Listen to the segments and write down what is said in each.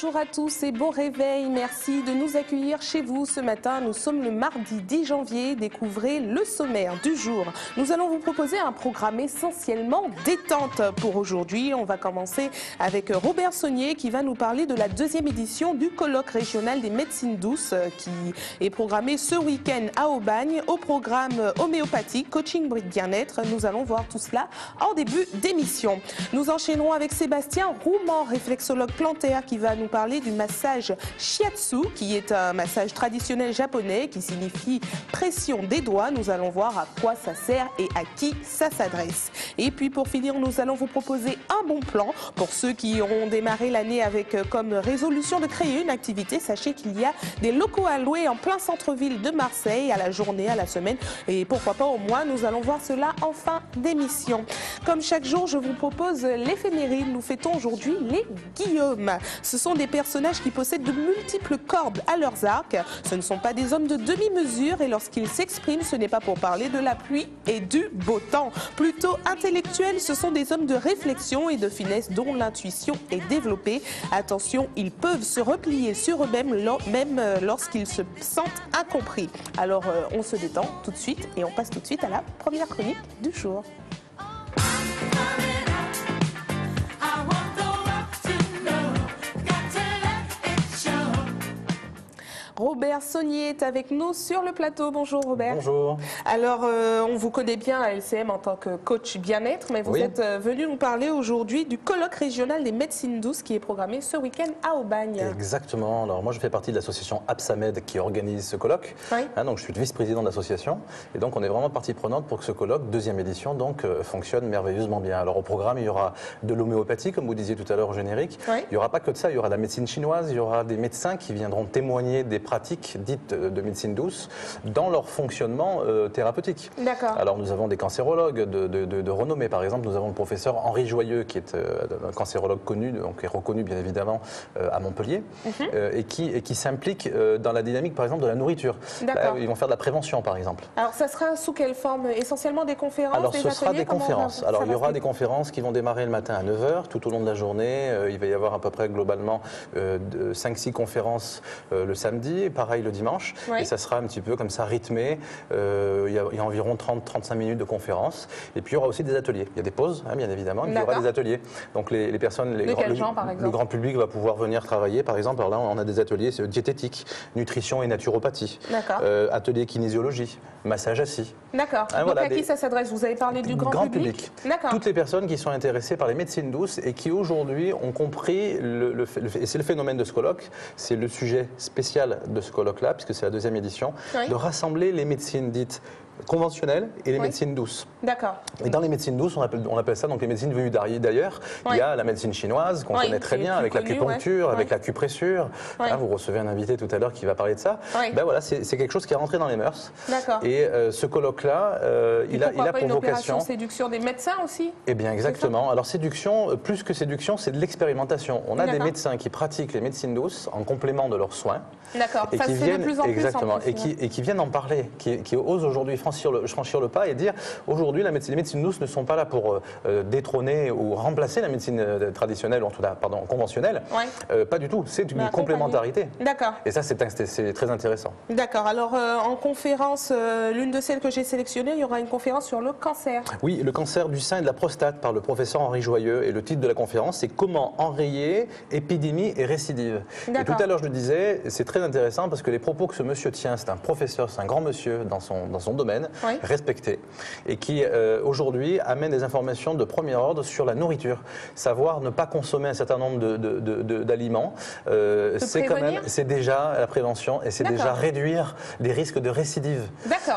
Bonjour à tous et bon réveil. Merci de nous accueillir chez vous ce matin. Nous sommes le mardi 10 janvier. Découvrez le sommaire du jour. Nous allons vous proposer un programme essentiellement détente pour aujourd'hui. On va commencer avec Robert Saunier qui va nous parler de la deuxième édition du colloque régional des médecines douces qui est programmé ce week-end à Aubagne. Au programme homéopathique, coaching bien-être. Nous allons voir tout cela en début d'émission. Nous enchaînerons avec Sébastien Roumant, réflexologue plantaire qui va nous parler du massage Shiatsu, qui est un massage traditionnel japonais qui signifie pression des doigts. Nous allons voir à quoi ça sert et à qui ça s'adresse. Et puis pour finir, nous allons vous proposer un bon plan. Pour ceux qui auront démarré l'année avec comme résolution de créer une activité, sachez qu'il y a des locaux à louer en plein centre-ville de Marseille, à la journée, à la semaine et pourquoi pas au mois. Nous allons voir cela en fin d'émission. Comme chaque jour, je vous propose l'éphéméride. Nous fêtons aujourd'hui les Guillaume. Ce sont des personnages qui possèdent de multiples cordes à leurs arcs. Ce ne sont pas des hommes de demi-mesure et lorsqu'ils s'expriment, ce n'est pas pour parler de la pluie et du beau temps. Plutôt intellectuels, ce sont des hommes de réflexion et de finesse dont l'intuition est développée. Attention, ils peuvent se replier sur eux-mêmes même lorsqu'ils se sentent incompris. Alors on se détend tout de suite et on passe tout de suite à la première chronique du jour. Robert Saunier est avec nous sur le plateau. Bonjour Robert. Bonjour. Alors, on vous connaît bien à LCM en tant que coach bien-être, mais vous êtes venu nous parler aujourd'hui du colloque régional des médecines douces qui est programmé ce week-end à Aubagne. Exactement. Alors moi, je fais partie de l'association Absamed qui organise ce colloque. Oui. Hein, donc, je suis vice-président de l'association. Et donc, on est vraiment partie prenante pour que ce colloque, deuxième édition, donc, fonctionne merveilleusement bien. Alors, au programme, il y aura de l'homéopathie, comme vous disiez tout à l'heure au générique. Oui. Il n'y aura pas que de ça. Il y aura de la médecine chinoise. Il y aura des médecins qui viendront témoigner des pratiques dites de médecine douce dans leur fonctionnement thérapeutique. Alors nous avons des cancérologues de renommée. Par exemple, nous avons le professeur Henri Joyeux qui est un cancérologue connu, donc reconnu bien évidemment à Montpellier, et qui s'implique dans la dynamique par exemple de la nourriture. Là, ils vont faire de la prévention par exemple. Alors ça sera sous quelle forme? Essentiellement des conférences? Alors ce sera des conférences. Alors il y aura des conférences qui vont démarrer le matin à 9h tout au long de la journée. Il va y avoir à peu près globalement 5-6 conférences le samedi. Et pareil le dimanche, et ça sera un petit peu comme ça rythmé, il y a environ 30-35 minutes de conférence, et puis il y aura aussi des ateliers, il y a des pauses hein, bien évidemment, mais il y aura des ateliers, donc les personnes, le grand public va pouvoir venir travailler par exemple. Alors là on a des ateliers diététiques, nutrition et naturopathie, atelier kinésiologie, massage assis. D'accord, hein, donc voilà, à qui ça s'adresse? Vous avez parlé du grand public. Toutes les personnes qui sont intéressées par les médecines douces et qui aujourd'hui ont compris, et c'est le phénomène de ce colloque, c'est le sujet spécial de ce colloque-là, puisque c'est la deuxième édition, de rassembler les médecines dites conventionnelles et les médecines douces. D'accord. Et dans les médecines douces, on appelle ça donc les médecines venues d'ailleurs. Oui. Il y a la médecine chinoise qu'on connaît très bien, avec l'acupuncture, avec l'acupressure. Oui. Vous recevez un invité tout à l'heure qui va parler de ça. Oui. Ben voilà, c'est quelque chose qui est rentré dans les mœurs. D'accord. Et ce colloque-là, il a pour vocation... séduction des médecins aussi? Eh bien, exactement. Alors séduction, plus que séduction, c'est de l'expérimentation. On a des médecins qui pratiquent les médecines douces en complément de leurs soins. D'accord. Ça se fait de plus en plus. Exactement. Et qui viennent en parler, qui osent aujourd'hui franchir le pas et dire aujourd'hui les médecines douces ne sont pas là pour détrôner ou remplacer la médecine traditionnelle, ou en tout cas pardon, conventionnelle, pas du tout, c'est une complémentarité. D'accord. Et ça c'est très intéressant. D'accord, alors en conférence, l'une de celles que j'ai sélectionnées, il y aura une conférence sur le cancer. Oui, le cancer du sein et de la prostate par le professeur Henri Joyeux, et le titre de la conférence c'est comment enrayer épidémie et récidive. Et tout à l'heure je le disais, c'est très intéressant parce que les propos que ce monsieur tient, c'est un professeur, c'est un grand monsieur dans son domaine, respecté, et qui aujourd'hui amène des informations de premier ordre sur la nourriture, savoir ne pas consommer un certain nombre d'aliments, c'est quand même, c'est déjà la prévention et c'est déjà réduire les risques de récidive.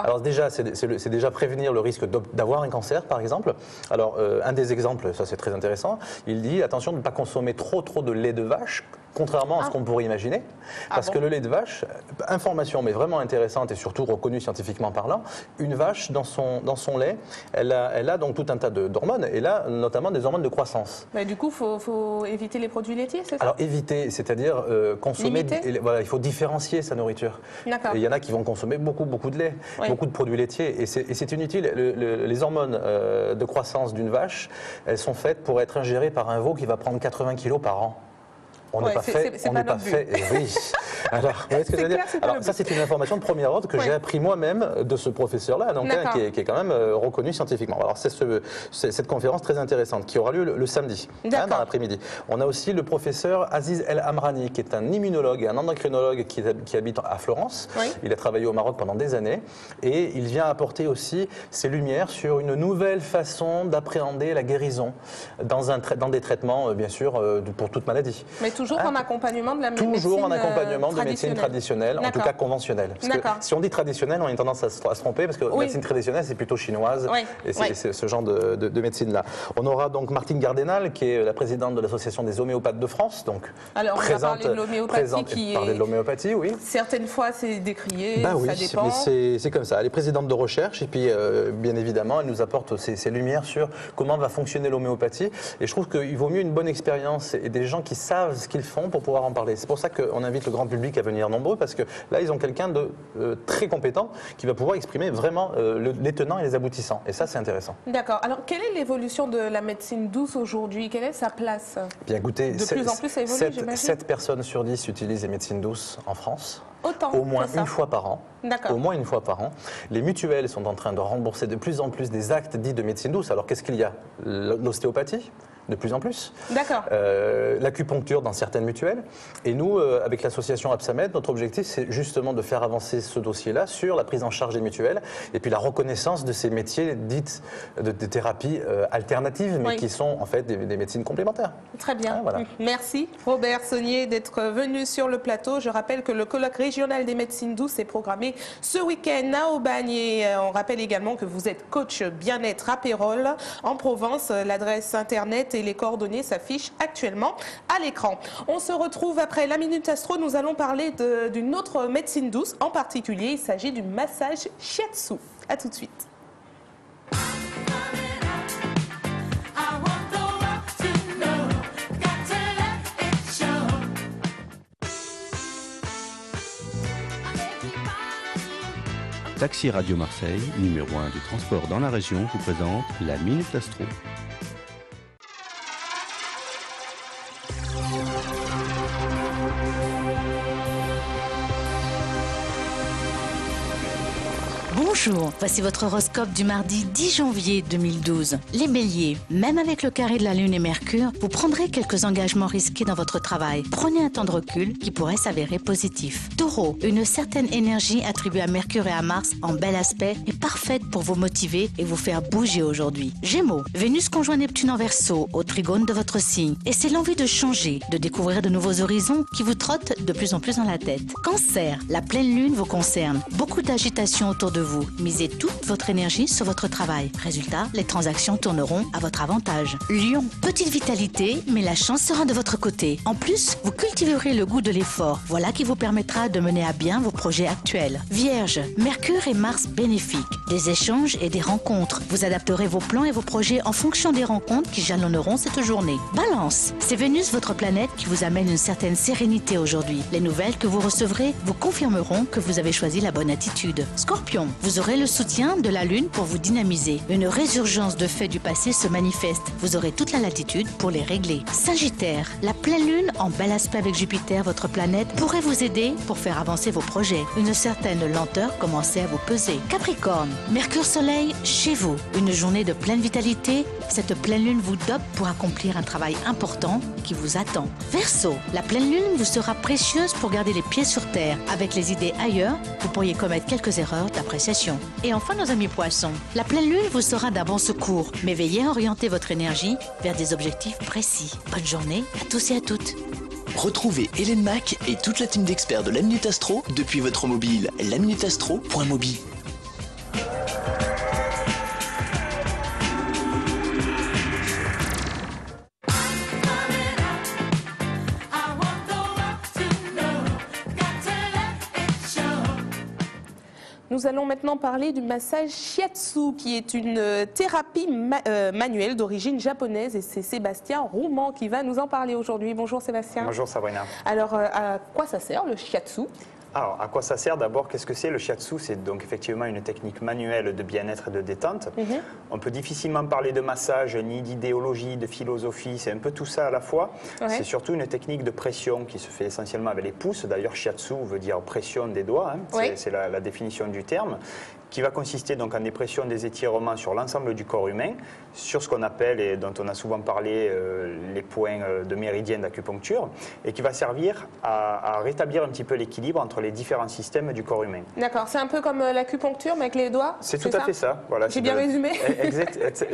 Alors déjà c'est déjà prévenir le risque d'avoir un cancer par exemple. Alors un des exemples, ça c'est très intéressant, il dit attention de ne pas consommer trop de lait de vache, contrairement à ce qu'on pourrait imaginer, parce que le lait de vache, information mais vraiment intéressante et surtout reconnue scientifiquement parlant, une vache dans son lait, elle a donc tout un tas d'hormones, et là notamment des hormones de croissance. Mais du coup, il faut éviter les produits laitiers, c'est ça? Alors éviter, c'est-à-dire consommer, voilà, il faut différencier sa nourriture. Il y en a qui vont consommer beaucoup de lait, beaucoup de produits laitiers, et c'est inutile. Les hormones de croissance d'une vache, elles sont faites pour être ingérées par un veau qui va prendre 80 kg par an. On n'est pas fait. On n'est pas fait. Oui. Alors, ce que je veux dire. Alors ça, c'est une information de premier ordre que j'ai appris moi-même de ce professeur-là, donc qui est quand même reconnu scientifiquement. Alors c'est cette conférence très intéressante qui aura lieu le samedi, dans l'après-midi. On a aussi le professeur Aziz El Amrani, qui est un immunologue et un endocrinologue qui habite à Florence. Oui. Il a travaillé au Maroc pendant des années et il vient apporter aussi ses lumières sur une nouvelle façon d'appréhender la guérison dans des traitements, bien sûr, pour toute maladie. Mais toujours en accompagnement de la médecine traditionnelle. Toujours en accompagnement de médecine traditionnelle, en tout cas conventionnelle. Parce que si on dit traditionnelle, on a tendance à se tromper, parce que médecine traditionnelle, c'est plutôt chinoise, et c'est ce genre de médecine-là. On aura donc Martine Gardénal, qui est la présidente de l'association des homéopathes de France. Donc, alors, on va parler de l'homéopathie qui est... oui. Certaines fois, c'est décrié, ça dépend. Mais c'est comme ça. Elle est présidente de recherche, et puis, bien évidemment, elle nous apporte ses lumières sur comment va fonctionner l'homéopathie. Et je trouve qu'il vaut mieux une bonne expérience et des gens qui savent ce qu'ils font pour pouvoir en parler. C'est pour ça qu'on invite le grand public à venir nombreux, parce que là, ils ont quelqu'un de très compétent qui va pouvoir exprimer vraiment les tenants et les aboutissants. Et ça, c'est intéressant. D'accord. Alors, quelle est l'évolution de la médecine douce aujourd'hui? Quelle est sa place? Bien, écoutez, de plus en plus, ça évolue, j'imagine. 7 personnes sur 10 utilisent les médecines douces en France. Autant, au moins une fois par an. Au moins une fois par an. Les mutuelles sont en train de rembourser de plus en plus des actes dits de médecine douce. Alors, qu'est-ce qu'il y a? L'ostéopathie, de plus en plus. L'acupuncture dans certaines mutuelles. Et nous, avec l'association Absamed, notre objectif, c'est justement de faire avancer ce dossier-là sur la prise en charge des mutuelles et puis la reconnaissance de ces métiers dites de thérapies alternatives, mais qui sont en fait des médecines complémentaires. Très bien. Ah, voilà. Merci Robert Saunier d'être venu sur le plateau. Je rappelle que le colloque régional des médecines douces est programmé ce week-end à Aubagne. Et on rappelle également que vous êtes coach bien-être à Pérol en Provence. L'adresse internet et les coordonnées s'affichent actuellement à l'écran. On se retrouve après la Minute Astro. Nous allons parler d'une autre médecine douce en particulier. Il s'agit du massage Shiatsu. A tout de suite. Taxi Radio Marseille, numéro 1 du transport dans la région, vous présente la Minute Astro. Bonjour, voici votre horoscope du mardi 10 janvier 2012. Les béliers, même avec le carré de la Lune et Mercure, vous prendrez quelques engagements risqués dans votre travail. Prenez un temps de recul qui pourrait s'avérer positif. Taureau, une certaine énergie attribuée à Mercure et à Mars en bel aspect est parfaite pour vous motiver et vous faire bouger aujourd'hui. Gémeaux, Vénus conjoint Neptune en Verseau au trigone de votre signe. Et c'est l'envie de changer, de découvrir de nouveaux horizons qui vous trottent de plus en plus dans la tête. Cancer, la pleine Lune vous concerne. Beaucoup d'agitation autour de vous. Misez toute votre énergie sur votre travail. Résultat, les transactions tourneront à votre avantage. Lion, petite vitalité, mais la chance sera de votre côté. En plus, vous cultiverez le goût de l'effort. Voilà qui vous permettra de mener à bien vos projets actuels. Vierge, Mercure et Mars bénéfiques. Des échanges et des rencontres. Vous adapterez vos plans et vos projets en fonction des rencontres qui jalonneront cette journée. Balance, c'est Vénus, votre planète, qui vous amène une certaine sérénité aujourd'hui. Les nouvelles que vous recevrez vous confirmeront que vous avez choisi la bonne attitude. Scorpion, vous aurez le soutien de la Lune pour vous dynamiser. Une résurgence de faits du passé se manifeste. Vous aurez toute la latitude pour les régler. Sagittaire, la pleine Lune en bel aspect avec Jupiter, votre planète, pourrait vous aider pour faire avancer vos projets. Une certaine lenteur commençait à vous peser. Capricorne, Mercure-Soleil chez vous. Une journée de pleine vitalité. Cette pleine Lune vous dope pour accomplir un travail important qui vous attend. Verseau, la pleine Lune vous sera précieuse pour garder les pieds sur terre. Avec les idées ailleurs, vous pourriez commettre quelques erreurs d'appréciation. Et enfin, nos amis poissons, la pleine lune vous sera d'un bon secours, mais veillez à orienter votre énergie vers des objectifs précis. Bonne journée à tous et à toutes. Retrouvez Hélène Mac et toute la team d'experts de la Minute Astro depuis votre mobile, laminutastro.mobi. Nous allons maintenant parler du massage Shiatsu, qui est une thérapie manuelle d'origine japonaise, et c'est Sébastien Roumant qui va nous en parler aujourd'hui. Bonjour Sébastien. Bonjour Sabrina. Alors, à quoi ça sert le Shiatsu ? Alors, à quoi ça sert d'abord? Qu'est-ce que c'est le shiatsu? C'est donc effectivement une technique manuelle de bien-être et de détente. On peut difficilement parler de massage, ni d'idéologie, de philosophie, c'est un peu tout ça à la fois. C'est surtout une technique de pression qui se fait essentiellement avec les pouces. D'ailleurs, shiatsu veut dire pression des doigts, hein. C'est la définition du terme, qui va consister donc en des pressions, des étirements sur l'ensemble du corps humain, sur ce qu'on appelle, et dont on a souvent parlé, les points de méridien d'acupuncture, et qui va servir à rétablir un petit peu l'équilibre entre les différents systèmes du corps humain. D'accord, c'est un peu comme l'acupuncture, mais avec les doigts. C'est tout à fait ça. Voilà, j'ai bien résumé.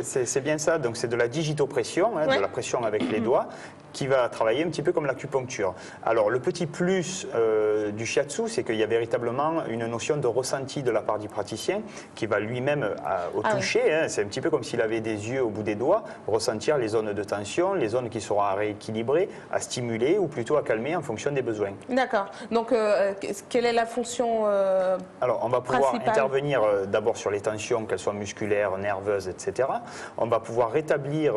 C'est bien ça, donc c'est de la digitopression, hein, de la pression avec les doigts, qui va travailler un petit peu comme l'acupuncture. Alors le petit plus du shiatsu, c'est qu'il y a véritablement une notion de ressenti de la part du praticien, qui va lui-même au toucher, hein, c'est un petit peu comme s'il avait des yeux au bout des doigts, ressentir les zones de tension, les zones qui seront à rééquilibrer, à stimuler ou plutôt à calmer en fonction des besoins. D'accord. Donc quelle est la fonction principale ? Alors on va pouvoir intervenir d'abord sur les tensions, qu'elles soient musculaires, nerveuses, etc. On va pouvoir rétablir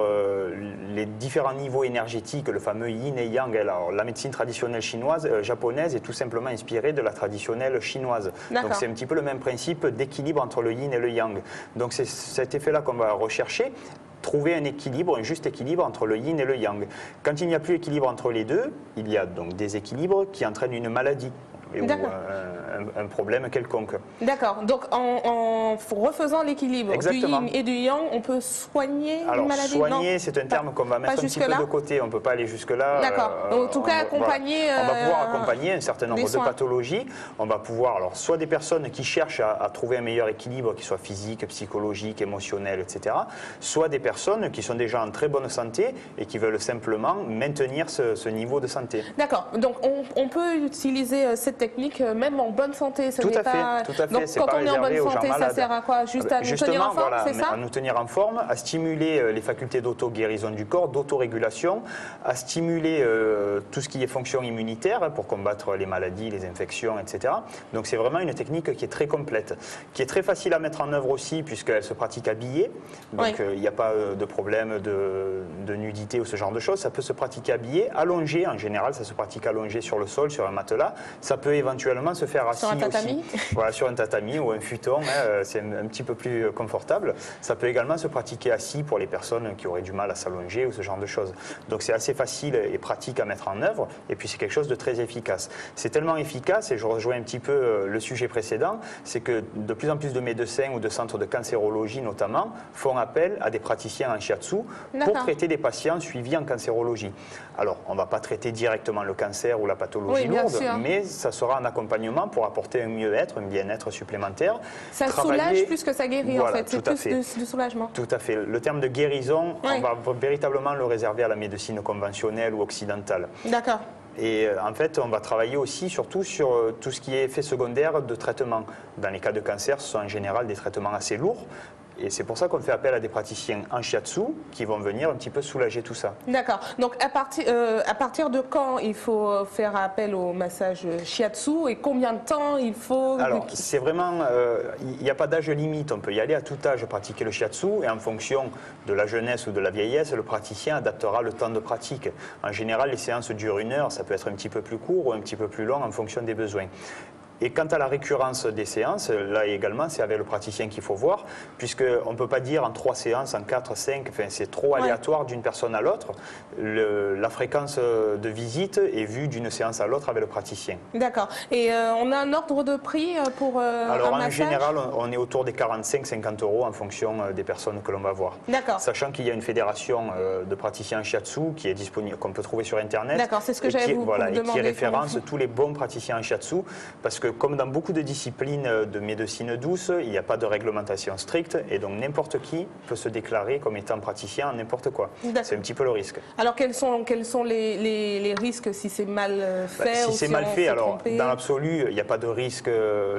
les différents niveaux énergétiques, que le fameux yin et yang. Alors, la médecine traditionnelle chinoise, japonaise, est tout simplement inspirée de la traditionnelle chinoise. Donc c'est un petit peu le même principe d'équilibre entre le yin et le yang. Donc c'est cet effet-là qu'on va rechercher, trouver un équilibre, un juste équilibre entre le yin et le yang. Quand il n'y a plus d'équilibre entre les deux, il y a donc des déséquilibres qui entraînent une maladie ou un problème quelconque. D'accord. Donc en refaisant l'équilibre du yin et du yang, on peut soigner une maladie? Alors soigner, c'est un terme qu'on va mettre un petit peu de côté. On ne peut pas aller jusque-là. D'accord. En tout cas, accompagner... Voilà. On va pouvoir accompagner un certain nombre de pathologies. On va pouvoir, alors, soit des personnes qui cherchent à trouver un meilleur équilibre, qui soit physique, psychologique, émotionnel, etc. Soit des personnes qui sont déjà en très bonne santé et qui veulent simplement maintenir ce niveau de santé. D'accord. Donc on peut utiliser cette technique même en bonne santé, ça tout à fait. Donc quand on est en bonne santé, ça sert à quoi? Juste à nous tenir en forme, c'est ça? À nous tenir en forme, à stimuler les facultés d'auto-guérison du corps, d'autorégulation, à stimuler tout ce qui est fonction immunitaire pour combattre les maladies, les infections, etc. Donc c'est vraiment une technique qui est très complète, qui est très facile à mettre en œuvre aussi puisqu'elle se pratique habillée. Donc il n'y a pas de problème de nudité ou ce genre de choses. Ça peut se pratiquer habillée, allongée. En général, ça se pratique allongée sur le sol, sur un matelas. Ça peut éventuellement se faire assis aussi. Voilà, sur un tatami ou un futon, hein, c'est un petit peu plus confortable. Ça peut également se pratiquer assis pour les personnes qui auraient du mal à s'allonger ou ce genre de choses. Donc c'est assez facile et pratique à mettre en œuvre et puis c'est quelque chose de très efficace. C'est tellement efficace, et je rejoins un petit peu le sujet précédent, c'est que de plus en plus de médecins ou de centres de cancérologie notamment font appel à des praticiens en shiatsu pour traiter des patients suivis en cancérologie. Alors on ne va pas traiter directement le cancer ou la pathologie lourde, mais ça sera un accompagnement pour apporter un mieux-être, un bien-être supplémentaire. Ça soulage plus que ça guérit, en fait. C'est plus du soulagement. Tout à fait. Le terme de guérison, on va véritablement le réserver à la médecine conventionnelle ou occidentale. D'accord. Et en fait, on va travailler aussi surtout sur tout ce qui est effet secondaire de traitement. Dans les cas de cancer, ce sont en général des traitements assez lourds. Et c'est pour ça qu'on fait appel à des praticiens en shiatsu qui vont venir un petit peu soulager tout ça. D'accord. Donc à partir de quand il faut faire appel au massage shiatsu et combien de temps il faut? Alors c'est vraiment, il n'y a pas d'âge limite. On peut y aller à tout âge pratiquer le shiatsu et en fonction de la jeunesse ou de la vieillesse, le praticien adaptera le temps de pratique. En général, les séances durent une heure. Ça peut être un petit peu plus court ou un petit peu plus long en fonction des besoins. Et quant à la récurrence des séances, là également, c'est avec le praticien qu'il faut voir, puisqu'on ne peut pas dire en 3 séances, en 4, 5, enfin, c'est trop aléatoire d'une personne à l'autre. La fréquence de visite est vue d'une séance à l'autre avec le praticien. D'accord. Et on a un ordre de prix pour alors, un massage? Alors en général, on est autour des 45-50 € en fonction des personnes que l'on va voir. D'accord. Sachant qu'il y a une fédération de praticiens en shiatsu qui est disponible, qu'on peut trouver sur Internet. D'accord, c'est ce que j'allais vous demander. Et qui référence tous les bons praticiens en shiatsu, parce que comme dans beaucoup de disciplines de médecine douce, il n'y a pas de réglementation stricte et donc n'importe qui peut se déclarer comme étant praticien en n'importe quoi. C'est un petit peu le risque. Alors quels sont les risques si c'est mal fait? Si c'est mal fait, alors dans l'absolu, il n'y a pas de risque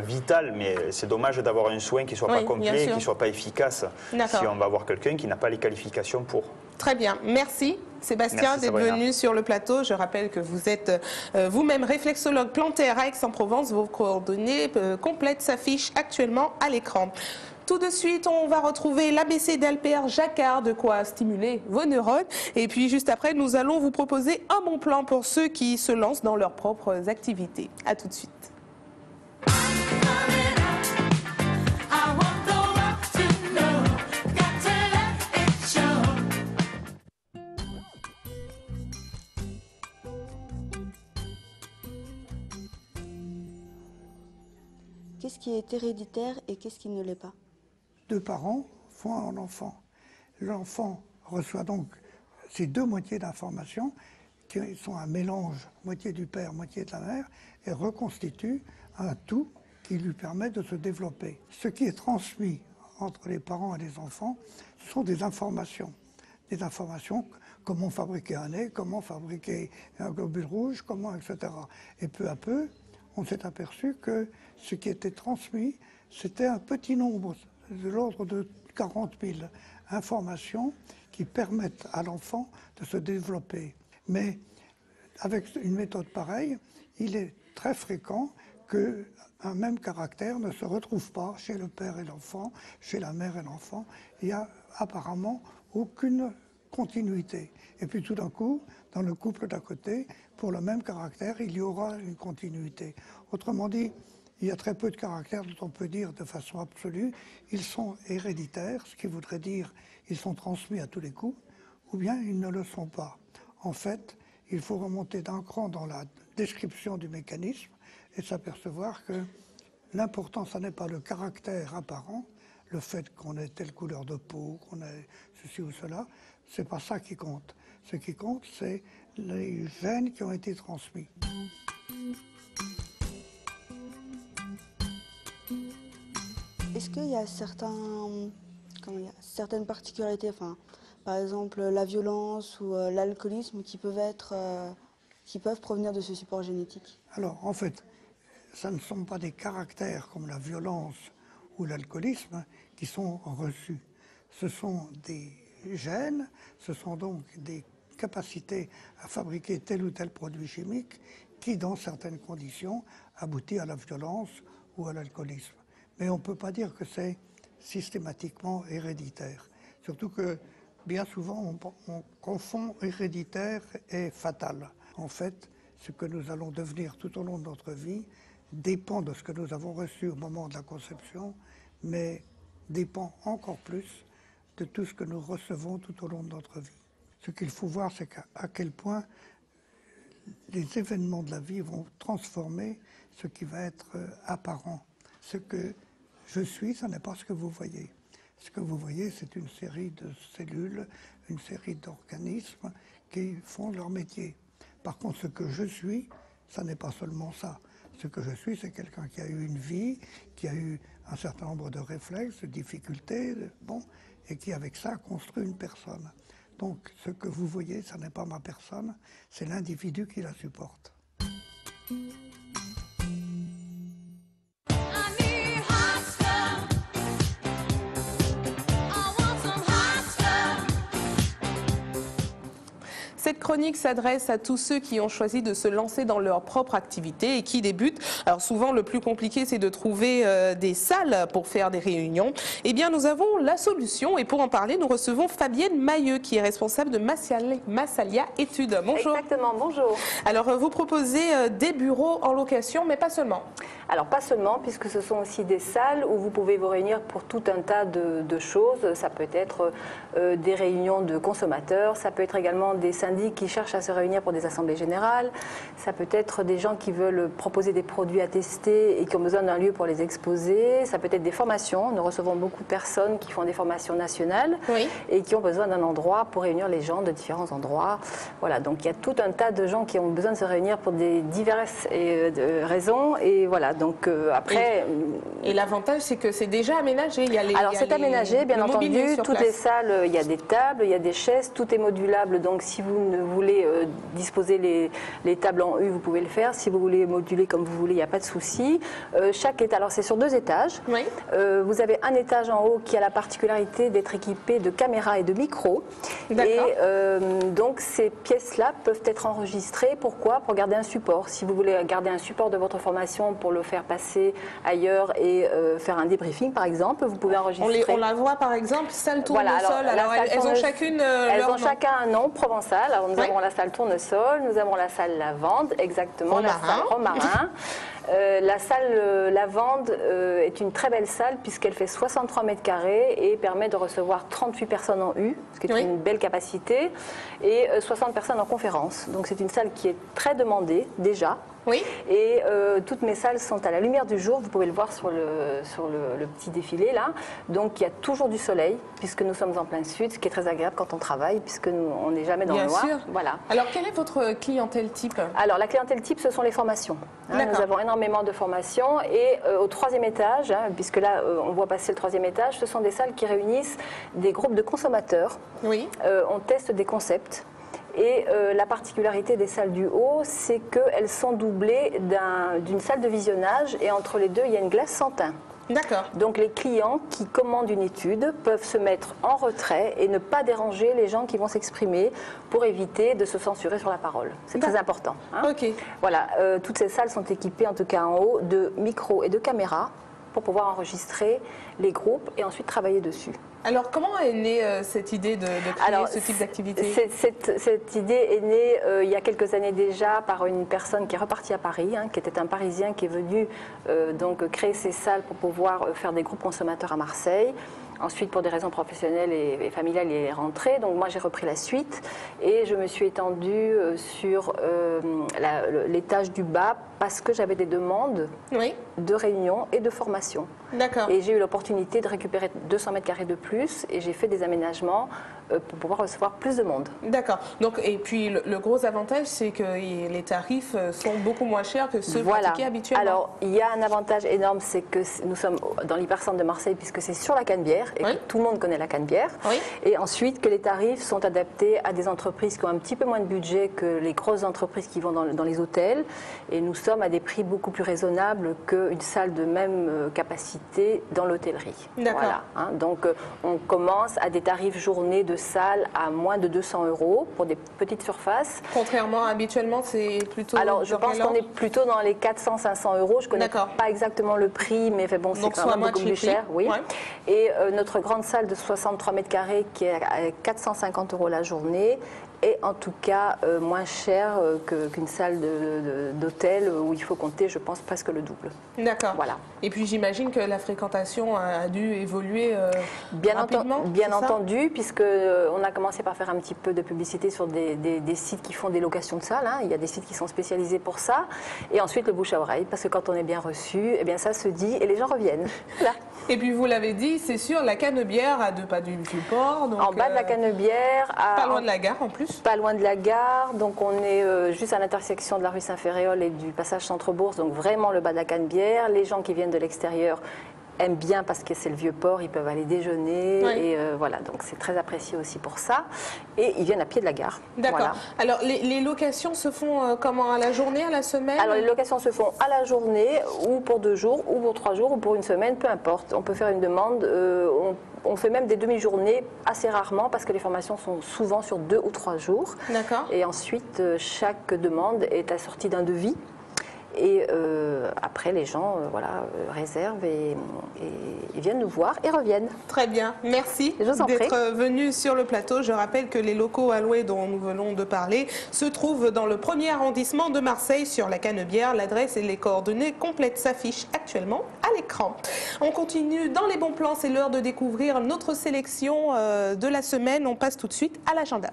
vital, mais c'est dommage d'avoir un soin qui ne soit pas complet, qui ne soit pas efficace si on va avoir quelqu'un qui n'a pas les qualifications pour. Très bien, merci. Sébastien, d'être venu sur le plateau. Je rappelle que vous êtes vous-même réflexologue plantaire à Aix-en-Provence. Vos coordonnées complètes s'affichent actuellement à l'écran. Tout de suite, on va retrouver l'ABC d'Alper Jacquard, de quoi stimuler vos neurones. Et puis juste après, nous allons vous proposer un bon plan pour ceux qui se lancent dans leurs propres activités. A tout de suite. qu'est-ce qui est héréditaire et qu'est-ce qui ne l'est pas? Deux parents font un enfant. L'enfant reçoit donc ces deux moitiés d'informations qui sont un mélange, moitié du père, moitié de la mère, et reconstituent un tout qui lui permet de se développer. Ce qui est transmis entre les parents et les enfants, ce sont des informations. Des informations, comment fabriquer un nez, comment fabriquer un globule rouge, comment, etc. Et peu à peu, on s'est aperçu que ce qui était transmis, c'était un petit nombre, de l'ordre de 40 000 informations qui permettent à l'enfant de se développer. Mais avec une méthode pareille, il est très fréquent qu'un même caractère ne se retrouve pas chez le père et l'enfant, chez la mère et l'enfant. Il n'y a apparemment aucune continuité. Et puis tout d'un coup, dans le couple d'à côté, pour le même caractère, il y aura une continuité. Autrement dit, il y a très peu de caractères dont on peut dire de façon absolue, ils sont héréditaires, ce qui voudrait dire ils sont transmis à tous les coups, ou bien ils ne le sont pas. En fait, il faut remonter d'un cran dans la description du mécanisme et s'apercevoir que l'important, ce n'est pas le caractère apparent, le fait qu'on ait telle couleur de peau, qu'on ait ceci ou cela, c'est pas ça qui compte. Ce qui compte, c'est les gènes qui ont été transmis. Est-ce qu'il y a certaines particularités, enfin, par exemple la violence ou l'alcoolisme qui peuvent provenir de ce support génétique? Alors en fait, ça ne sont pas des caractères comme la violence ou l'alcoolisme qui sont reçus. Ce sont des gènes, ce sont donc des capacités à fabriquer tel ou tel produit chimique qui, dans certaines conditions, aboutit à la violence ou à l'alcoolisme. Mais on ne peut pas dire que c'est systématiquement héréditaire. Surtout que bien souvent, on confond héréditaire et fatal. En fait, ce que nous allons devenir tout au long de notre vie dépend de ce que nous avons reçu au moment de la conception, mais dépend encore plus de tout ce que nous recevons tout au long de notre vie. Ce qu'il faut voir, c'est à quel point les événements de la vie vont transformer ce qui va être apparent. Ce que je suis, ce n'est pas ce que vous voyez. Ce que vous voyez, c'est une série de cellules, une série d'organismes qui font leur métier. Par contre, ce que je suis, ça n'est pas seulement ça. Ce que je suis, c'est quelqu'un qui a eu une vie, qui a eu un certain nombre de réflexes, de difficultés, et qui, avec ça, construit une personne. Donc, ce que vous voyez, ça n'est pas ma personne, c'est l'individu qui la supporte. Cette chronique s'adresse à tous ceux qui ont choisi de se lancer dans leur propre activité et qui débutent. Alors souvent, le plus compliqué, c'est de trouver des salles pour faire des réunions. Eh bien, nous avons la solution. Et pour en parler, nous recevons Fabienne Mailleux, qui est responsable de Massalia Études. Bonjour. Exactement, bonjour. Alors, vous proposez des bureaux en location, mais pas seulement. Alors, pas seulement, puisque ce sont aussi des salles où vous pouvez vous réunir pour tout un tas de choses. Ça peut être des réunions de consommateurs, ça peut être également des syndicats qui cherchent à se réunir pour des assemblées générales, ça peut être des gens qui veulent proposer des produits à tester et qui ont besoin d'un lieu pour les exposer, ça peut être des formations, nous recevons beaucoup de personnes qui font des formations nationales et qui ont besoin d'un endroit pour réunir les gens de différents endroits. Voilà, donc il y a tout un tas de gens qui ont besoin de se réunir pour des diverses raisons et voilà, donc après... Et l'avantage, c'est que c'est déjà aménagé. Il y a les, alors c'est aménagé, bien entendu, toutes les salles, il y a des tables, il y a des chaises, tout est modulable, donc si vous ne voulez disposer les tables en U, vous pouvez le faire. Si vous voulez moduler comme vous voulez, il n'y a pas de souci. Chaque étage, alors c'est sur 2 étages. Oui. Vous avez un étage en haut qui a la particularité d'être équipé de caméras et de micros. Et donc ces pièces-là peuvent être enregistrées. Pourquoi? Pour garder un support. Si vous voulez garder un support de votre formation pour le faire passer ailleurs et faire un débriefing, par exemple, vous pouvez enregistrer. On la voit, par exemple, salle tournesol. Voilà, alors elles ont chacune leur nom. Elles ont chacun un nom provençal. Alors nous avons la salle tournesol, nous avons la salle lavande, exactement, romarin. La salle romarin, La salle Lavande est une très belle salle puisqu'elle fait 63 mètres carrés et permet de recevoir 38 personnes en U, ce qui est une belle capacité, et 60 personnes en conférence. Donc c'est une salle qui est très demandée déjà. Oui. Et toutes mes salles sont à la lumière du jour, vous pouvez le voir sur le petit défilé là. Donc il y a toujours du soleil puisque nous sommes en plein sud, ce qui est très agréable quand on travaille puisque on n'est jamais dans le noir. Bien sûr. Voilà. Alors quelle est votre clientèle type? Alors la clientèle type, ce sont les formations. Hein, nous avons énormément de formations et au troisième étage, hein, puisque là on voit passer le troisième étage, ce sont des salles qui réunissent des groupes de consommateurs. Oui. On teste des concepts. Et la particularité des salles du haut, c'est qu'elles sont doublées d'une salle de visionnage et entre les deux, il y a une glace sans teint. D'accord. Donc les clients qui commandent une étude peuvent se mettre en retrait et ne pas déranger les gens qui vont s'exprimer pour éviter de se censurer sur la parole. C'est très important. Hein. Ok. Voilà, toutes ces salles sont équipées, en tout cas en haut, de micros et de caméras pour pouvoir enregistrer les groupes et ensuite travailler dessus. Alors, comment est née cette idée de créer ce type d'activité? Cette idée est née il y a quelques années déjà par une personne qui est repartie à Paris, hein, qui était un Parisien qui est venu donc créer ces salles pour pouvoir faire des groupes consommateurs à Marseille. Ensuite, pour des raisons professionnelles et familiales, il est rentré. Donc moi, j'ai repris la suite et je me suis étendue sur l'étage du bas parce que j'avais des demandes de réunions et de formations. D'accord. Et j'ai eu l'opportunité de récupérer 200 mètres carrés de plus et j'ai fait des aménagements pour pouvoir recevoir plus de monde. D'accord. Donc, et puis le gros avantage, c'est que les tarifs sont beaucoup moins chers que ceux pratiqués habituellement. Alors, il y a un avantage énorme, c'est que nous sommes dans l'hypercentre de Marseille puisque c'est sur la Canebière et que tout le monde connaît la Canebière. Oui. Et ensuite, que les tarifs sont adaptés à des entreprises qui ont un petit peu moins de budget que les grosses entreprises qui vont dans les hôtels. Et nous sommes à des prix beaucoup plus raisonnables qu'une salle de même capacité dans l'hôtellerie. D'accord. Voilà, hein. Donc, on commence à des tarifs journée de salle à moins de 200 € pour des petites surfaces. Contrairement à habituellement, c'est plutôt... Alors, je pense qu'on est plutôt dans les 400-500 €. Je ne connais pas exactement le prix, mais bon, c'est quand même beaucoup plus cher. Oui. Ouais. Et notre grande salle de 63 mètres carrés qui est à 450 € la journée est en tout cas moins chère qu'une salle d'hôtel où il faut compter, je pense, presque le double. D'accord. Voilà. Et puis j'imagine que la fréquentation a dû évoluer rapidement. Bien entendu, puisque on a commencé par faire un petit peu de publicité sur des sites qui font des locations de salles. Hein. Il y a des sites qui sont spécialisés pour ça. Et ensuite le bouche à oreille, parce que quand on est bien reçu, eh bien, ça se dit et les gens reviennent. Là. Et puis vous l'avez dit, c'est sûr, la Canebière à deux pas du port. Donc, en bas de la Canebière. Pas loin de la gare en plus. Pas loin de la gare, donc on est juste à l'intersection de la rue Saint-Ferréol et du passage Centre-Bourse, donc vraiment le bas de la Canebière. Les gens qui viennent de l'extérieur aiment bien parce que c'est le vieux port, ils peuvent aller déjeuner et voilà, donc c'est très apprécié aussi pour ça. Et ils viennent à pied de la gare. D'accord. Voilà. Alors les locations se font comment, à la journée, à la semaine? Alors les locations se font à la journée ou pour 2 jours ou pour 3 jours ou pour une semaine, peu importe. On peut faire une demande. On fait même des demi-journées assez rarement parce que les formations sont souvent sur 2 ou 3 jours. D'accord. Et ensuite, chaque demande est assortie d'un devis. Et après, les gens voilà, réservent et viennent nous voir et reviennent. Très bien. Merci d'être venu sur le plateau. Je rappelle que les locaux alloués dont nous venons de parler se trouvent dans le 1er arrondissement de Marseille, sur la Canebière. L'adresse et les coordonnées complètes s'affichent actuellement à l'écran. On continue dans les bons plans. C'est l'heure de découvrir notre sélection de la semaine. On passe tout de suite à l'agenda.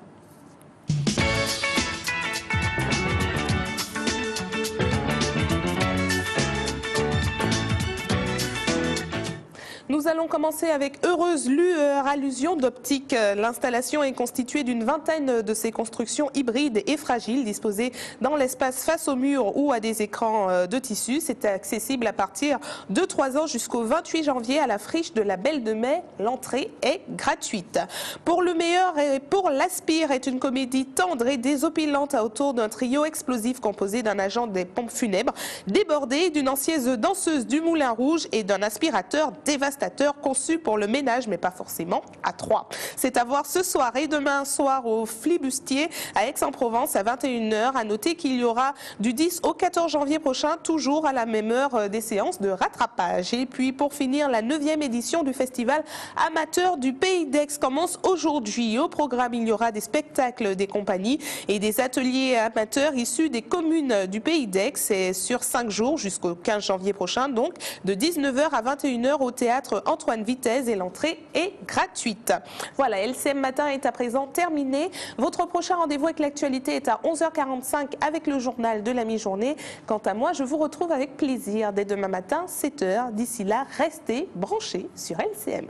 Nous allons commencer avec Heureuse lue allusion d'optique. L'installation est constituée d'une vingtaine de ces constructions hybrides et fragiles disposées dans l'espace face au mur ou à des écrans de tissu. C'est accessible à partir de 3 ans jusqu'au 28 janvier à la friche de la Belle de Mai. L'entrée est gratuite. Pour le meilleur et pour l'aspire est une comédie tendre et désopilante autour d'un trio explosif composé d'un agent des pompes funèbres débordé, d'une ancienne danseuse du Moulin Rouge et d'un aspirateur dévastateur. réalisateur conçu pour le ménage, mais pas forcément à 3. C'est à voir ce soir et demain soir au Flibustier à Aix-en-Provence à 21 h. À noter qu'il y aura du 10 au 14 janvier prochain, toujours à la même heure, des séances de rattrapage. Et puis pour finir, la 9e édition du festival amateur du Pays d'Aix commence aujourd'hui. Au programme, il y aura des spectacles, des compagnies et des ateliers amateurs issus des communes du Pays d'Aix. C'est sur 5 jours jusqu'au 15 janvier prochain, donc de 19 h à 21 h au théâtre Antoine Vitesse, et l'entrée est gratuite. Voilà, LCM Matin est à présent terminé. Votre prochain rendez-vous avec l'actualité est à 11 h 45 avec le journal de la mi-journée. Quant à moi, je vous retrouve avec plaisir dès demain matin, 7 h. D'ici là, restez branchés sur LCM.